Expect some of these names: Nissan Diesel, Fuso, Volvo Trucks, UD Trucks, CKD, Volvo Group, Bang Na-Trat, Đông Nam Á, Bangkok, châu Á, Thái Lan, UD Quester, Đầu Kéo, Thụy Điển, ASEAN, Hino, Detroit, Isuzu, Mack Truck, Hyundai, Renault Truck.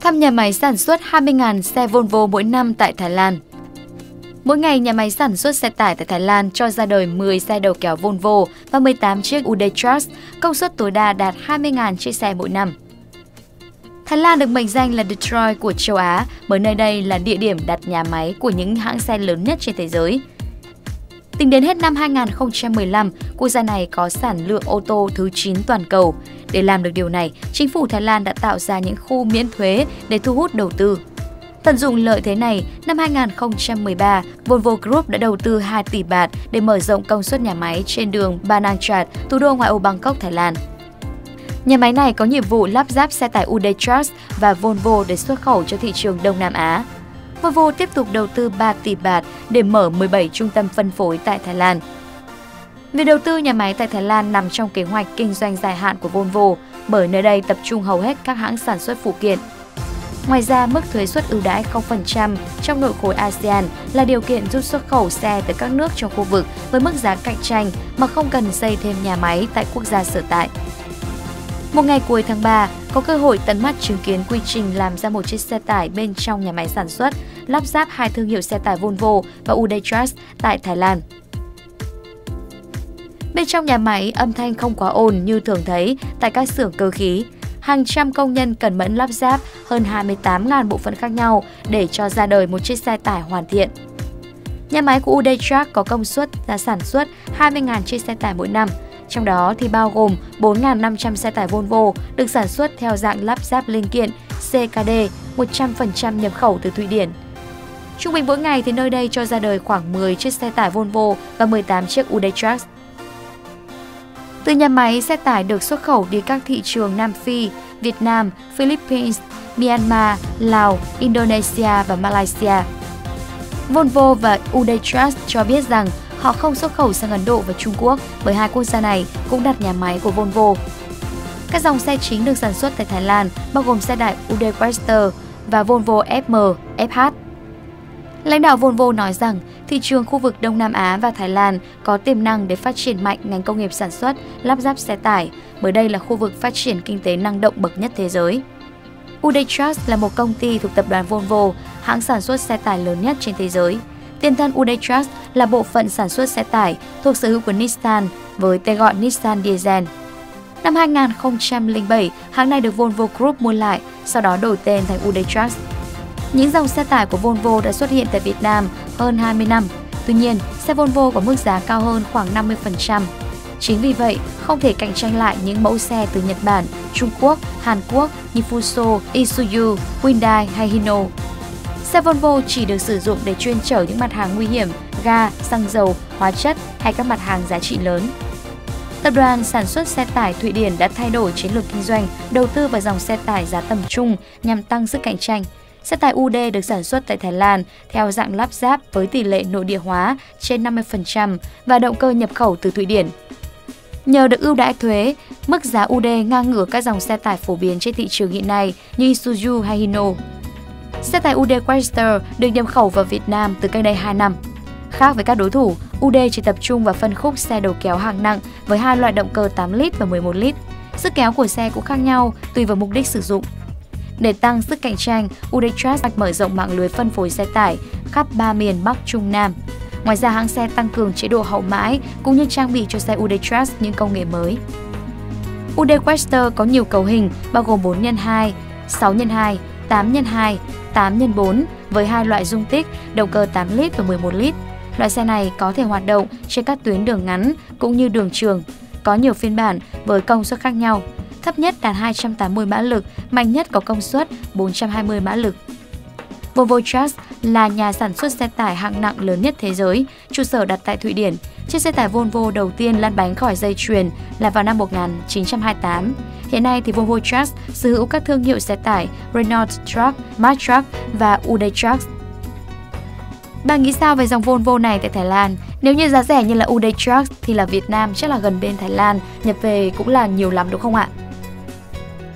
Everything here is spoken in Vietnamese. thăm nhà máy sản xuất 20.000 xe Volvo mỗi năm tại Thái Lan. Mỗi ngày, nhà máy sản xuất xe tải tại Thái Lan cho ra đời 10 xe đầu kéo Volvo và 18 chiếc UD Trucks, công suất tối đa đạt 20.000 chiếc xe mỗi năm. Thái Lan được mệnh danh là Detroit của châu Á, bởi nơi đây là địa điểm đặt nhà máy của những hãng xe lớn nhất trên thế giới. Tính đến hết năm 2015, quốc gia này có sản lượng ô tô thứ 9 toàn cầu. Để làm được điều này, chính phủ Thái Lan đã tạo ra những khu miễn thuế để thu hút đầu tư. Tận dụng lợi thế này, năm 2013, Volvo Group đã đầu tư 2 tỷ baht để mở rộng công suất nhà máy trên đường Bang Na-Trat, thủ đô ngoại ô Bangkok, Thái Lan. Nhà máy này có nhiệm vụ lắp ráp xe tải UD Trucks và Volvo để xuất khẩu cho thị trường Đông Nam Á. Volvo tiếp tục đầu tư 3 tỷ baht để mở 17 trung tâm phân phối tại Thái Lan. Việc đầu tư nhà máy tại Thái Lan nằm trong kế hoạch kinh doanh dài hạn của Volvo, bởi nơi đây tập trung hầu hết các hãng sản xuất phụ kiện. Ngoài ra, mức thuế suất ưu đãi 0% trong nội khối ASEAN là điều kiện giúp xuất khẩu xe tới các nước trong khu vực với mức giá cạnh tranh mà không cần xây thêm nhà máy tại quốc gia sở tại. Một ngày cuối tháng 3, có cơ hội tận mắt chứng kiến quy trình làm ra một chiếc xe tải bên trong nhà máy sản xuất, lắp ráp 2 thương hiệu xe tải Volvo và UD Trucks tại Thái Lan. Bên trong nhà máy, âm thanh không quá ồn như thường thấy tại các xưởng cơ khí. Hàng trăm công nhân cần mẫn lắp ráp hơn 28.000 bộ phận khác nhau để cho ra đời một chiếc xe tải hoàn thiện. Nhà máy của UD Truck có công suất là sản xuất 20.000 chiếc xe tải mỗi năm, trong đó thì bao gồm 4.500 xe tải Volvo được sản xuất theo dạng lắp ráp linh kiện CKD 100% nhập khẩu từ Thụy Điển. Trung bình mỗi ngày thì nơi đây cho ra đời khoảng 10 chiếc xe tải Volvo và 18 chiếc UD Trucks. Từ nhà máy, xe tải được xuất khẩu đi các thị trường Nam Phi, Việt Nam, Philippines, Myanmar, Lào, Indonesia và Malaysia. Volvo và UD Trucks cho biết rằng họ không xuất khẩu sang Ấn Độ và Trung Quốc, bởi hai quốc gia này cũng đặt nhà máy của Volvo. Các dòng xe chính được sản xuất tại Thái Lan bao gồm xe tải UD Quester và Volvo FM, FH. Lãnh đạo Volvo nói rằng thị trường khu vực Đông Nam Á và Thái Lan có tiềm năng để phát triển mạnh ngành công nghiệp sản xuất, lắp ráp xe tải, bởi đây là khu vực phát triển kinh tế năng động bậc nhất thế giới. UD Trucks là một công ty thuộc tập đoàn Volvo, hãng sản xuất xe tải lớn nhất trên thế giới. Tiền thân UD Trucks là bộ phận sản xuất xe tải thuộc sở hữu của Nissan với tên gọi Nissan Diesel. Năm 2007, hãng này được Volvo Group mua lại, sau đó đổi tên thành UD Trucks. Những dòng xe tải của Volvo đã xuất hiện tại Việt Nam hơn 20 năm. Tuy nhiên, xe Volvo có mức giá cao hơn khoảng 50%. Chính vì vậy, không thể cạnh tranh lại những mẫu xe từ Nhật Bản, Trung Quốc, Hàn Quốc như Fuso, Isuzu, Hyundai hay Hino. Xe Volvo chỉ được sử dụng để chuyên chở những mặt hàng nguy hiểm, ga, xăng dầu, hóa chất hay các mặt hàng giá trị lớn. Tập đoàn sản xuất xe tải Thụy Điển đã thay đổi chiến lược kinh doanh, đầu tư vào dòng xe tải giá tầm trung nhằm tăng sức cạnh tranh. Xe tải UD được sản xuất tại Thái Lan theo dạng lắp ráp với tỷ lệ nội địa hóa trên 50% và động cơ nhập khẩu từ Thụy Điển. Nhờ được ưu đãi thuế, mức giá UD ngang ngửa các dòng xe tải phổ biến trên thị trường hiện nay như Isuzu hay Hino. Xe tải UD Quester được nhập khẩu vào Việt Nam từ cách đây 2 năm. Khác với các đối thủ, UD chỉ tập trung vào phân khúc xe đầu kéo hạng nặng với hai loại động cơ 8 lít và 11 lít. Sức kéo của xe cũng khác nhau tùy vào mục đích sử dụng. Để tăng sức cạnh tranh, UD Trucks mở rộng mạng lưới phân phối xe tải khắp 3 miền Bắc, Trung, Nam. Ngoài ra, hãng xe tăng cường chế độ hậu mãi cũng như trang bị cho xe UD Trucks những công nghệ mới. UD Quester có nhiều cấu hình bao gồm 4x2, 6x2, 8x2, 8x4 với hai loại dung tích, động cơ 8 lít và 11 lít. Loại xe này có thể hoạt động trên các tuyến đường ngắn cũng như đường trường, có nhiều phiên bản với công suất khác nhau. Thấp nhất đạt 280 mã lực, mạnh nhất có công suất 420 mã lực. Volvo Trucks là nhà sản xuất xe tải hạng nặng lớn nhất thế giới, trụ sở đặt tại Thụy Điển. Chiếc xe tải Volvo đầu tiên lăn bánh khỏi dây chuyền là vào năm 1928. Hiện nay thì Volvo Trucks sở hữu các thương hiệu xe tải Renault Truck, Mack Truck và UD Trucks. Bạn nghĩ sao về dòng Volvo này tại Thái Lan? Nếu như giá rẻ như là UD Trucks thì là Việt Nam chắc là gần bên Thái Lan, nhập về cũng là nhiều lắm đúng không ạ?